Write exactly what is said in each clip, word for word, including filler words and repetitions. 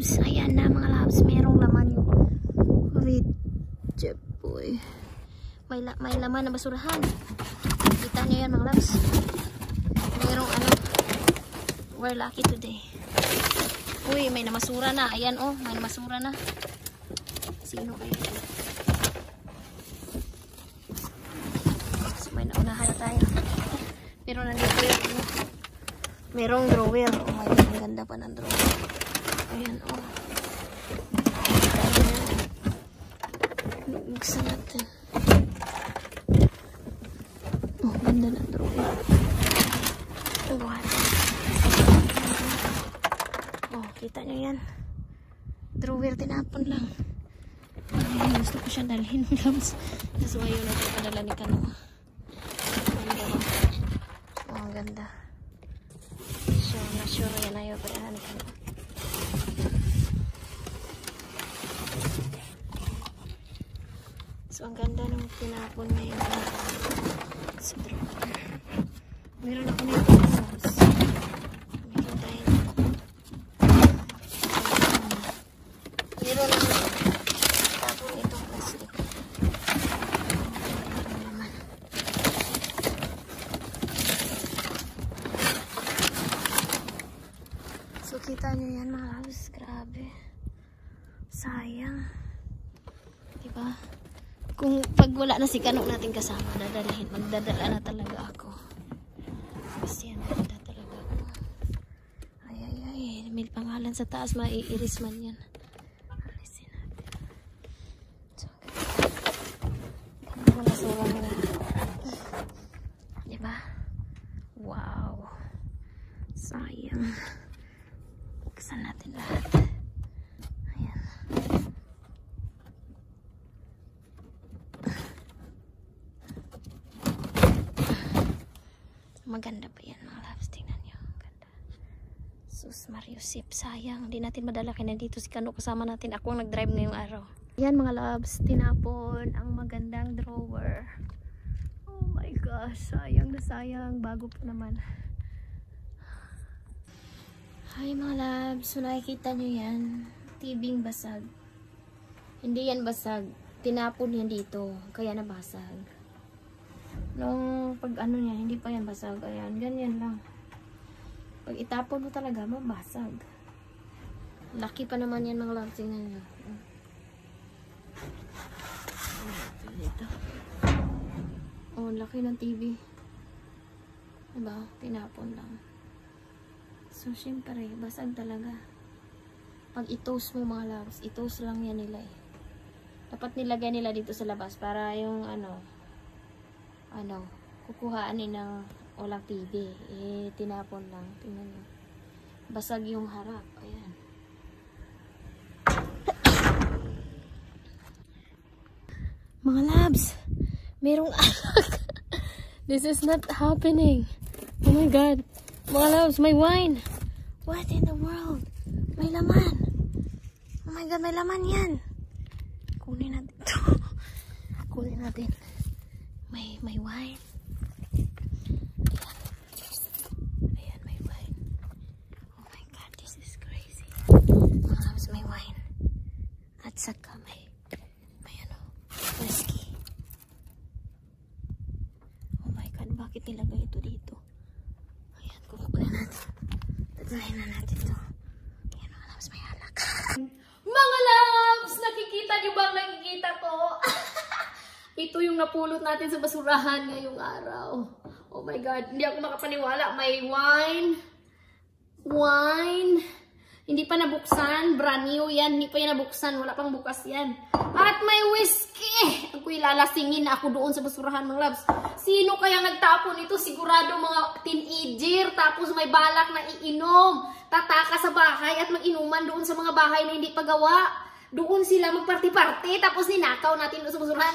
loves. Ayan na mga loves, merong laman yung reject boy. May, la may laman na basurahan. Kita nyo yan mga loves. Merong ano, we're lucky today. Uy, may namasura na. Ayan oh, may namasura na. Sino kayo? So, may naunahan na tayo. Meron na dito yun. Merong drawer. Oh my God, ang ganda pa ng drawer. Ayan oh. Buksan natin. Oh, ganda ng drawer. What? Oh, kita nyo yan. Drawer, tinapon lang. Ay, gusto ko siyang dalhin ng gloves. That's why yun natin padala ni Kano. Oh, ang ganda. So, not sure yan ayaw padala ni Kano. So, ang ganda ng tinapon na yun. Sa drawer. Meron ako na yun. Kita nyo yan mga loves, grabe sayang, diba? Kung pag wala na si Kanok natin kasama, dadalhin, magdadala na talaga ako kasi yan, magdadala talaga ako. Ay ay ay, may pangalan sa taas, maiiris man yan. Alisin natin. So, ganun na surang na, diba? Wow, sayang. Buksan natin lahat. Ayan. Maganda pa yan mga loves. Tingnan nyo. Maganda. Sus Mario Sip. Sayang. Hindi natin madala kaya nandito si Kano kasama natin. Ako ang nag-drive ngayong araw. Ayan mga loves. Tinapon ang magandang drawer. Oh my gosh. Sayang na sayang. Bago pa naman. Hi mga loves, so nakikita nyo yan, tibing basag. Hindi yan basag, tinapon yan dito, kaya nabasag. Nung pag ano yan, hindi pa yan basag, ayan, ganyan lang. Pag itapon mo talaga, mabasag. Laki pa naman yan mga loves, tingnan nyo. Oh, laki ng T V. Diba, tinapon lang. So, syempre, basag talaga. Pag i-toast mo mga loves, i-toast lang yan nila eh. Dapat nilagay nila dito sa labas para yung ano, ano, kukuhaan nila ng walang T V. Eh, tinapon lang. Tingnan nyo. Basag yung harap. Ayan. Mga loves, merong alak. This is not happening. Oh my God. Mga loves, may wine. What in the world? May laman. Oh my God, may laman yan. Kunin natin ito. Kunin natin. May, may wine. Ayan. Ayan, may wine. Oh my God, this is crazy. Mga loves, may wine. At saka may, may ano, whiskey. Oh my God, bakit nilagay ito dito? Kukunin natin. Taglayin na natin ito. Ayan mga loves, may alak. Mga loves, nakikita nyo bang nakikita ko? Ito yung napulot natin sa basurahan ngayong araw. Oh my God, hindi ako makapaniwala. May wine. Wine. Hindi pa nabuksan. Brand new yan. Hindi pa yan nabuksan. Wala pang bukas yan. At may whiskey. Ako'y lalasingin na ako doon sa basurahan mga loves. Sino kaya nagtapon ito? Sigurado mga teenager, tapos may balak na iinom, tataka sa bahay at mag-inuman doon sa mga bahay na hindi pagawa. Doon sila magparty-party, tapos ninakaw natin doon sa basurahan.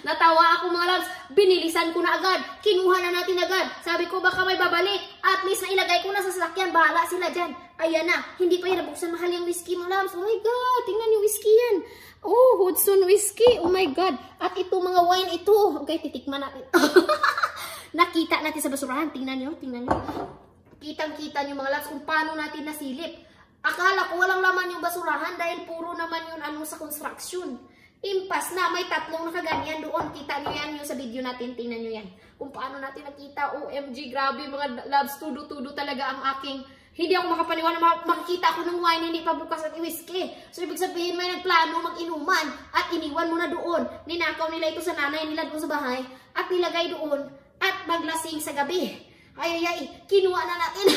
Natawa ako mga loves, binilisan ko na agad, kinuha na natin agad. Sabi ko baka may babalik, at least na ilagay ko na sa sasakyan, bahala sila dyan. Ayan na, hindi pa yan nabuksan, mahal yung whiskey mga loves. Oh my God, tingnan yung whiskey yan. Oh, Hudson whiskey. Oh my God. At ito mga wine ito. Okay, titikman natin. Nakita natin sa basurahan. Tingnan nyo, tingnan nyo. Kitang-kita nyo mga loves kung paano natin nasilip. Akala ko walang laman yung basurahan dahil puro naman yun ano sa construction. Impas na, may tatlong nakaganyan doon. Kita nyo yan yung sa video natin. Tingnan nyo yan. Kung paano natin nakita. O M G, grabe mga loves. Tudo-tudo talaga ang aking. Hindi ako makapaniwala. Makikita ako ng wine. Hindi pa bukas at iwiski. So, ibig sabihin may nagplano mag-inuman. At iniwan mo na doon. Ninakaw nila ito sa nanay. Nilad mo sa bahay. At nilagay doon. At maglasing sa gabi. Ay, ay, ay. Kinuha na natin.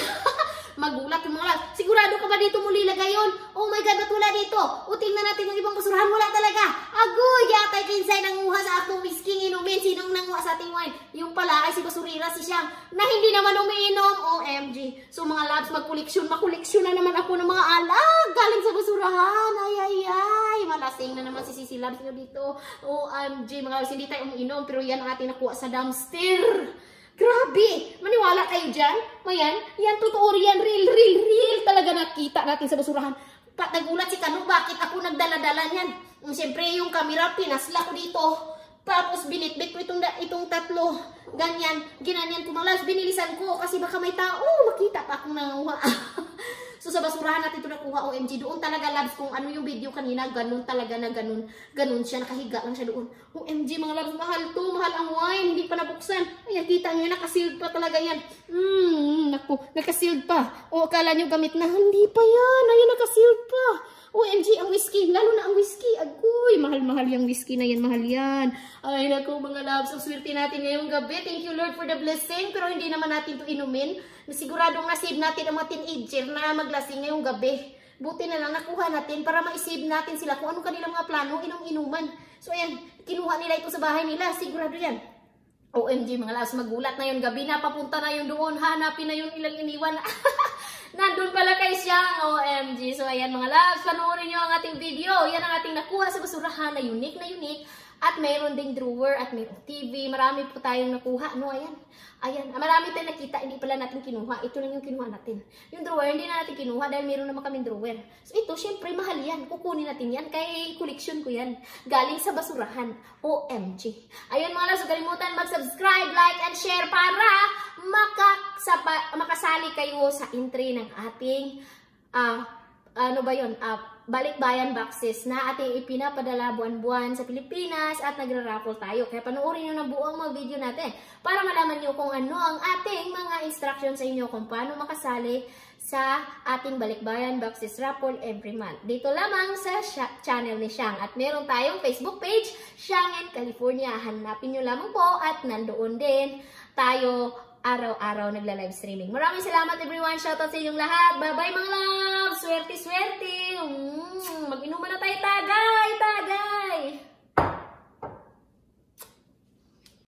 Magulat yung mga loves. Sigurado ka ba dito muli lagay yun? Oh my God, ba't wala dito? O tingnan natin yung ibang basurahan. Wala talaga. Agoy, yatay kinsay nanguha sa atong misking inumin. Sinong nanguha sa ating wine? Yung pala ay si Basurira, si Shang, na hindi naman umiinom. O M G. So mga loves, magkoleksyon. Makoleksyon na naman ako ng mga alag galing sa basurahan. Ay, ay, ay. Malasing na naman si Sisi Labs na dito. O M G. Mga loves, hindi tayo umiinom. Pero yan ang ating nakuha sa dumpster. Grabe! Maniwala kayo dyan? Mayan, yan totoo yan. Real, real, real talaga nakita natin sa basurahan. Nagulat si Kanu, bakit ako nagdala-dala niyan? Siyempre, yung camera, pinasla ko dito. Tapos, binitbit ko itong, itong tatlo. Ganyan, ginanyan ko mga loves. Binilisan ko kasi baka may tao. Makita pa akong nanguha. So, sa basurahan natin ito nakuha. O M G, doon talaga loves. Kung ano yung video kanina, ganun talaga na ganun. Ganun siya, nakahiga lang siya doon. O M G, mga loves, mahal to. Mahal ang wine. Hindi pa nabuksan. Ayan, kita nyo, nakasealed pa talaga yan. Hmm, naku, nakasealed pa. O, akala nyo gamit na, hindi pa yan. Ayan, nakasealed pa. O M G, ang whiskey. Lalo na ang whiskey. Agoy, mahal-mahal yung whiskey na yan. Mahal yan. Ay, naku, mga loves. Ang swerte natin ngayong gabi. Thank you, Lord, for the blessing. Pero hindi naman natin ito inumin. Siguradong nasave natin ang mga teenager na maglasing ngayong gabi. Buti na lang nakuha natin para ma-save natin sila kung ano kanilang mga plano, inong-inuman. So, ayan, kinuha nila ito sa bahay nila. Sigurado yan. O M G, mga loves, magulat na yun gabi na, papunta na yun doon, hanapin na yun ilang iniwan. Nandun pala kay Shang, O M G. So, ayan mga loves, panoorin nyo ang ating video. Yan ang ating nakuha sa basurahan na unique na unique. At mayroon ding drawer at mayroon T V. Marami po tayong nakuha. No, ayan. Ayan. Marami tayong nakita. Hindi pala natin kinuha. Ito lang yung kinuha natin. Yung drawer, hindi na natin kinuha dahil mayroon naman kaming drawer. So, ito, syempre, mahal yan. Kukunin natin yan. Kaya collection ko yan. Galing sa basurahan. O M G. Ayan mga loves, so, kalimutan mag-subscribe, like, and share para makaksapa, makasali kayo sa entry ng ating uh, ano ba yun? Uh, balikbayan boxes na ating ipinapadala buwan-buwan sa Pilipinas at nagra-raffle tayo. Kaya panoorin nyo ng buong mga video natin para malaman nyo kung ano ang ating mga instruction sa inyo kung paano makasali sa ating balikbayan boxes raffle every month. Dito lamang sa channel ni Shang. At meron tayong Facebook page, Shang and California. Hanapin nyo lamang po at nandoon din tayo araw-araw nagla-live streaming. Maraming salamat everyone. Shoutout sa inyong lahat. Bye-bye mga loves. Swerte-swerte.